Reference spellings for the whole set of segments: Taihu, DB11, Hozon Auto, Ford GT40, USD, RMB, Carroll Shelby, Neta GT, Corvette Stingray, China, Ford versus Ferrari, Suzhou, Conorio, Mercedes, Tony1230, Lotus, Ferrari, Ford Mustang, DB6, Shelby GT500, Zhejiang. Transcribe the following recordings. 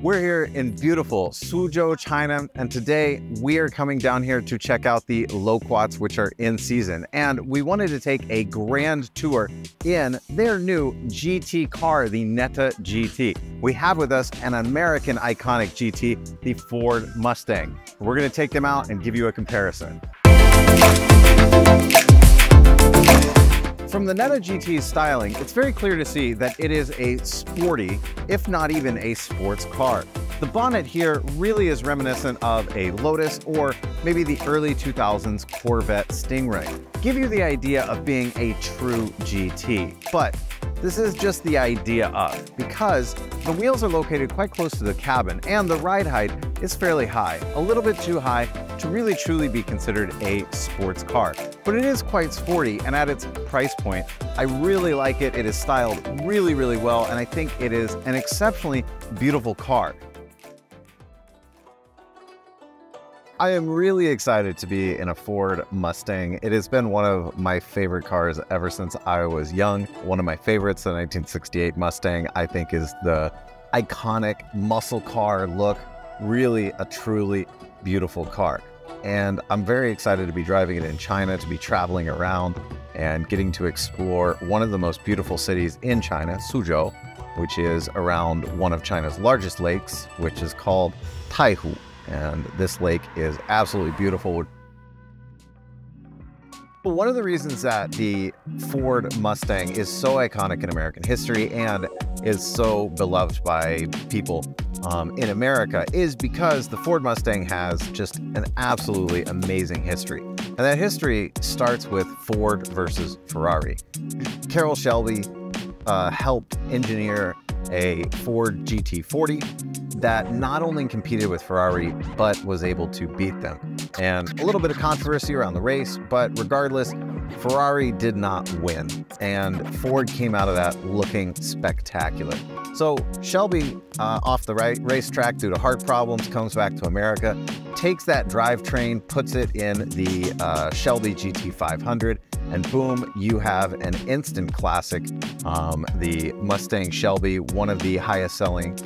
We're here in beautiful Suzhou, China, and today we are coming down here to check out the loquats, which are in season. And we wanted to take a grand tour in their new GT car, the Neta GT. We have with us an American iconic GT, the Ford Mustang. We're going to take them out and give you a comparison. From the Neta GT's styling, it's very clear to see that it is a sporty, if not even a sports car. The bonnet here really is reminiscent of a Lotus or maybe the early 2000s Corvette Stingray. Give you the idea of being a true GT, but this is just the idea of, because the wheels are located quite close to the cabin and the ride height is fairly high, a little bit too high to really truly be considered a sports car. But it is quite sporty, and at its price point, I really like it. It is styled really, really well, and I think it is an exceptionally beautiful car. I am really excited to be in a Ford Mustang. It has been one of my favorite cars ever since I was young. One of my favorites, the 1968 Mustang, I think is the iconic muscle car look. Really a truly beautiful car, and I'm very excited to be driving it in China, to be traveling around and getting to explore one of the most beautiful cities in China, Suzhou, which is around one of China's largest lakes, which is called Taihu, and this lake is absolutely beautiful. But one of the reasons that the Ford Mustang is so iconic in American history and is so beloved by people in America is because the Ford Mustang has just an absolutely amazing history. And that history starts with Ford versus Ferrari. Carroll Shelby helped engineer a Ford GT40 that not only competed with Ferrari, but was able to beat them. And a little bit of controversy around the race, but regardless, Ferrari did not win, and Ford came out of that looking spectacular. So Shelby, off the racetrack due to heart problems, comes back to America, takes that drivetrain, puts it in the Shelby GT500, and boom, you have an instant classic, the Mustang Shelby, one of the highest selling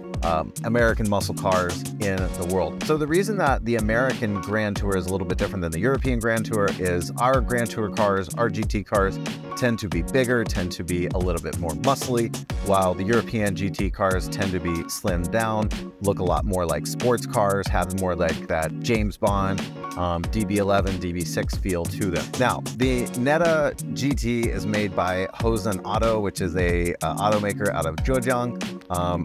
American muscle cars in the world. So the reason that the American Grand Tour is a little bit different than the European Grand Tour is our Grand Tour cars, our GT cars, tend to be bigger, tend to be a little bit more muscly, while the European GT cars tend to be slimmed down, look a lot more like sports cars, have more like that James Bond, DB11, DB6 feel to them. Now, the Neta GT is made by Hozon Auto, which is a automaker out of Zhejiang,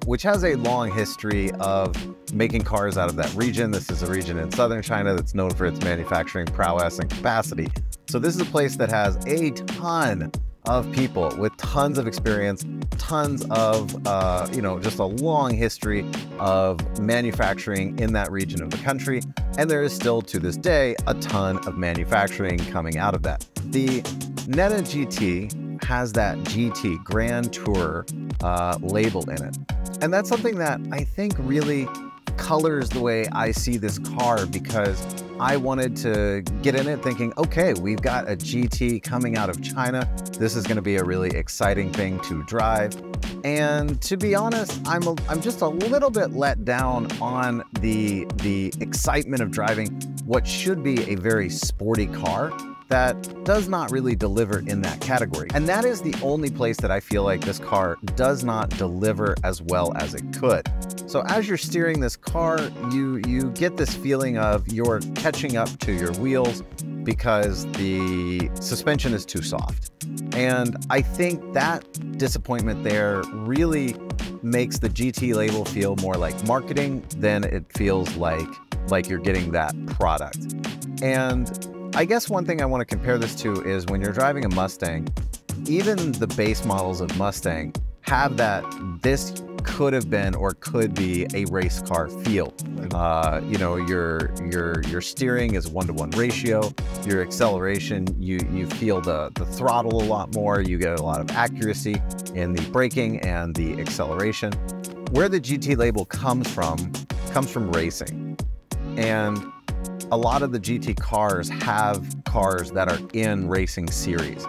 which has a long history of making cars out of that region. This is a region in southern China that's known for its manufacturing prowess and capacity. So this is a place that has a ton of people with tons of experience, tons of, you know, just a long history of manufacturing in that region of the country. And there is still to this day a ton of manufacturing coming out of that. The Neta GT has that GT Grand Tour label in it. And that's something that I think really colors the way I see this car, because I wanted to get in it thinking, okay, we've got a GT coming out of China. This is going to be a really exciting thing to drive. And to be honest, I'm just a little bit let down on the excitement of driving what should be a very sporty car that does not really deliver in that category. And that is the only place that I feel like this car does not deliver as well as it could. So as you're steering this car, you get this feeling of you're catching up to your wheels because the suspension is too soft. And I think that disappointment there really makes the GT label feel more like marketing than it feels like you're getting that product. And I guess one thing I want to compare this to is when you're driving a Mustang, even the base models of Mustang have that this could have been or could be a race car feel. You know, your steering is 1-to-1 ratio, your acceleration, you feel the throttle a lot more, you get a lot of accuracy in the braking and the acceleration. Where the GT label comes from racing. And a lot of the GT cars have cars that are in racing series.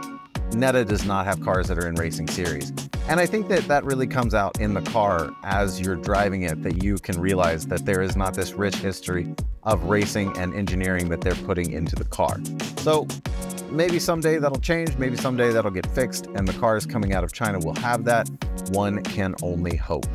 Neta does not have cars that are in racing series. And I think that that really comes out in the car as you're driving it, that you can realize that there is not this rich history of racing and engineering that they're putting into the car. So maybe someday that'll change, maybe someday that'll get fixed, and the cars coming out of China will have that. One can only hope.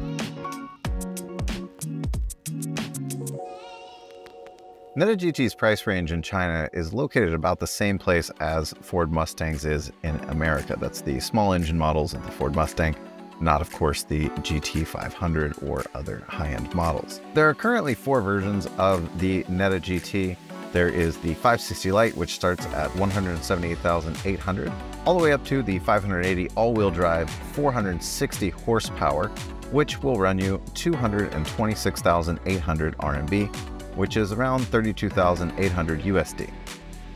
Neta GT's price range in China is located about the same place as Ford Mustang's is in America. That's the small engine models of the Ford Mustang, not of course the GT500 or other high-end models. There are currently four versions of the Neta GT. There is the 560 Lite, which starts at 178,800, all the way up to the 580 all-wheel drive, 460 horsepower, which will run you 226,800 RMB, which is around 32,800 USD.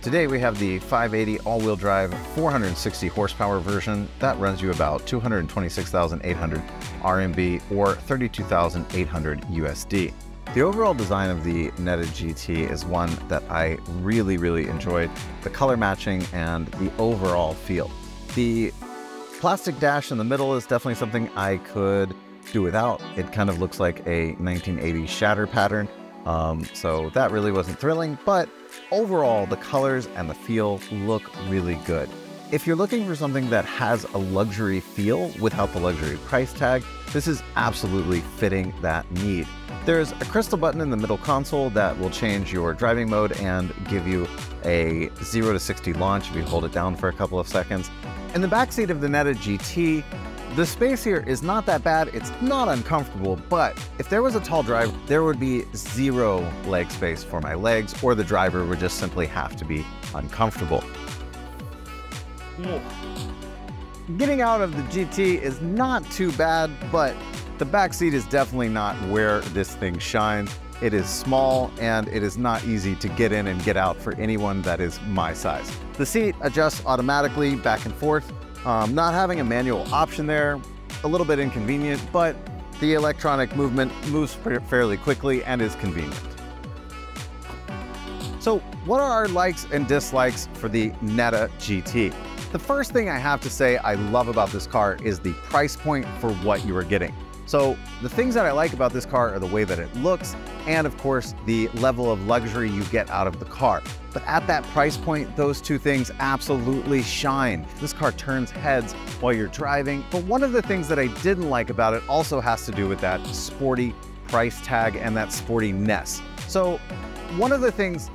Today we have the 580 all-wheel drive 460 horsepower version that runs you about 226,800 RMB or 32,800 USD. The overall design of the Neta GT is one that I really enjoyed. The color matching and the overall feel. The plastic dash in the middle is definitely something I could do without. It kind of looks like a 1980s shatter pattern. So that really wasn't thrilling, but overall the colors and the feel look really good. If you're looking for something that has a luxury feel without the luxury price tag, this is absolutely fitting that need. There's a crystal button in the middle console that will change your driving mode and give you a 0 to 60 launch if you hold it down for a couple of seconds. In the backseat of the Neta GT, the space here is not that bad. It's not uncomfortable, but if there was a tall driver, there would be zero leg space for my legs, or the driver would just simply have to be uncomfortable. Getting out of the GT is not too bad, but the backseat is definitely not where this thing shines. It is small and it is not easy to get in and get out for anyone that is my size. The seat adjusts automatically back and forth. Not having a manual option there, a little bit inconvenient, but the electronic movement moves fairly quickly and is convenient. So what are our likes and dislikes for the Neta GT? The first thing I have to say I love about this car is the price point for what you are getting. So the things that I like about this car are the way that it looks and of course the level of luxury you get out of the car. But at that price point, those two things absolutely shine. This car turns heads while you're driving. But one of the things that I didn't like about it also has to do with that sporty price tag and that sportiness. So one of the things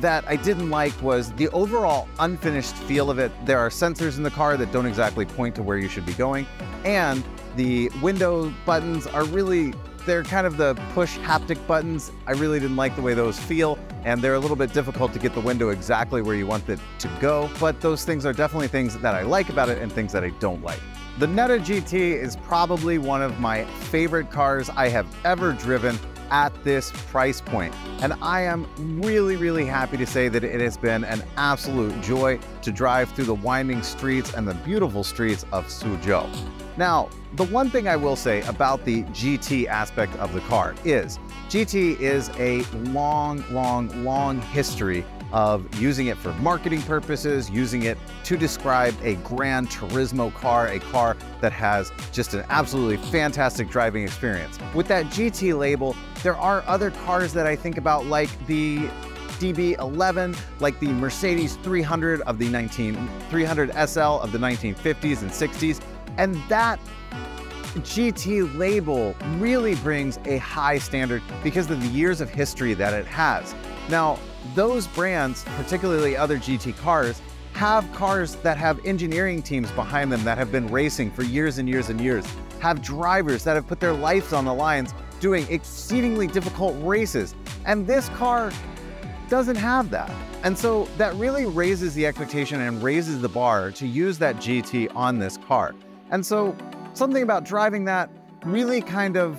that I didn't like was the overall unfinished feel of it. There are sensors in the car that don't exactly point to where you should be going. And the window buttons are really, they're kind of the push haptic buttons. I really didn't like the way those feel, and they're a little bit difficult to get the window exactly where you want it to go, but those things are definitely things that I like about it and things that I don't like. The Neta GT is probably one of my favorite cars I have ever driven at this price point, and I am really happy to say that it has been an absolute joy to drive through the winding streets and the beautiful streets of Suzhou. Now, the one thing I will say about the GT aspect of the car is GT is a long history of using it for marketing purposes, using it to describe a Gran Turismo car, a car that has just an absolutely fantastic driving experience. With that GT label, there are other cars that I think about, like the DB11, like the Mercedes 300 of the 300 SL of the 1950s and 60s. And that GT label really brings a high standard because of the years of history that it has. Now, those brands, particularly other GT cars, have cars that have engineering teams behind them that have been racing for years and years and years, have drivers that have put their lives on the lines doing exceedingly difficult races. And this car doesn't have that. And so that really raises the expectation and raises the bar to use that GT on this car. And so something about driving that really kind of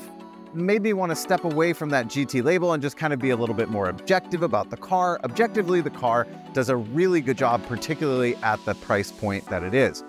made me want to step away from that GT label and just kind of be a little bit more objective about the car. Objectively, the car does a really good job, particularly at the price point that it is.